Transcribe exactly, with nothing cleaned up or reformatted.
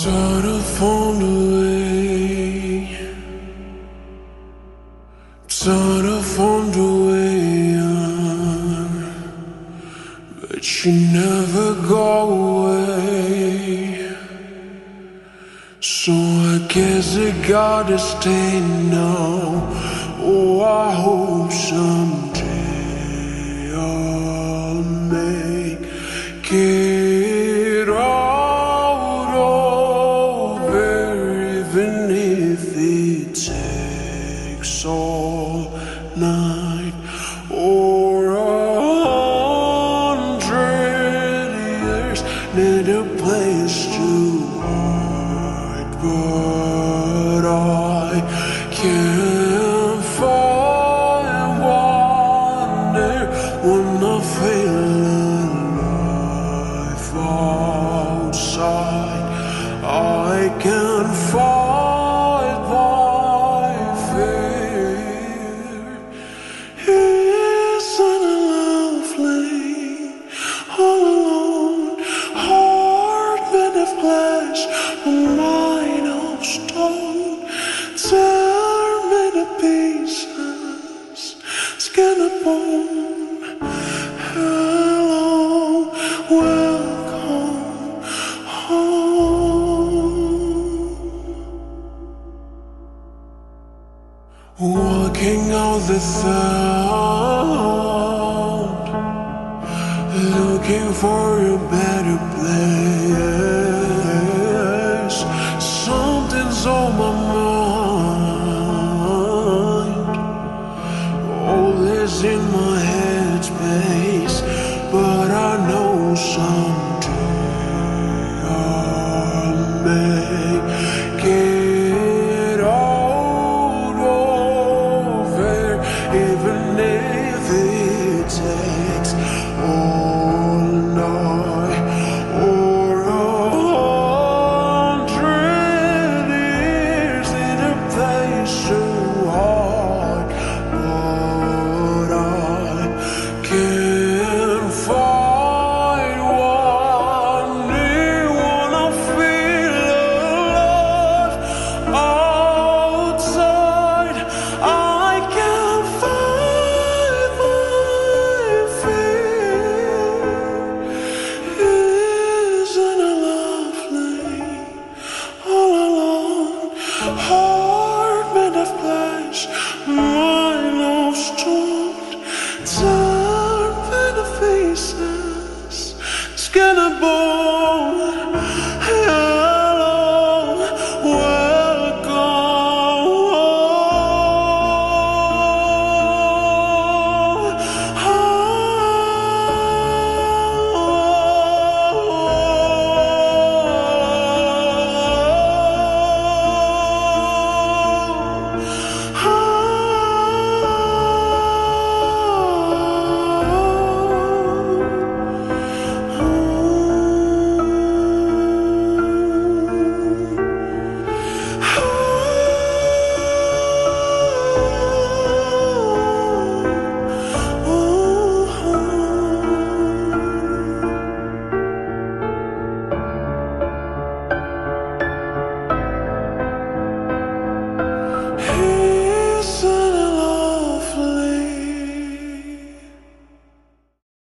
sort of found a way, sort of found a way on, but you never go away. So I guess I gotta stay now. Oh, I hope someday I'll make it. All night or a hundred years, need a place to hide, but I can't find wonder when I feel a life outside. I can't find. Hello, welcome home. Walking out the sound, looking for a better place. Something's on my mind. In my head space, but I know someday I'll make it all over, even if it takes all night or a hundred years in a place so hard. Heart made of flesh, mine of stone, torn into pieces, skin of bone.